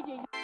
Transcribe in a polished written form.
obedient.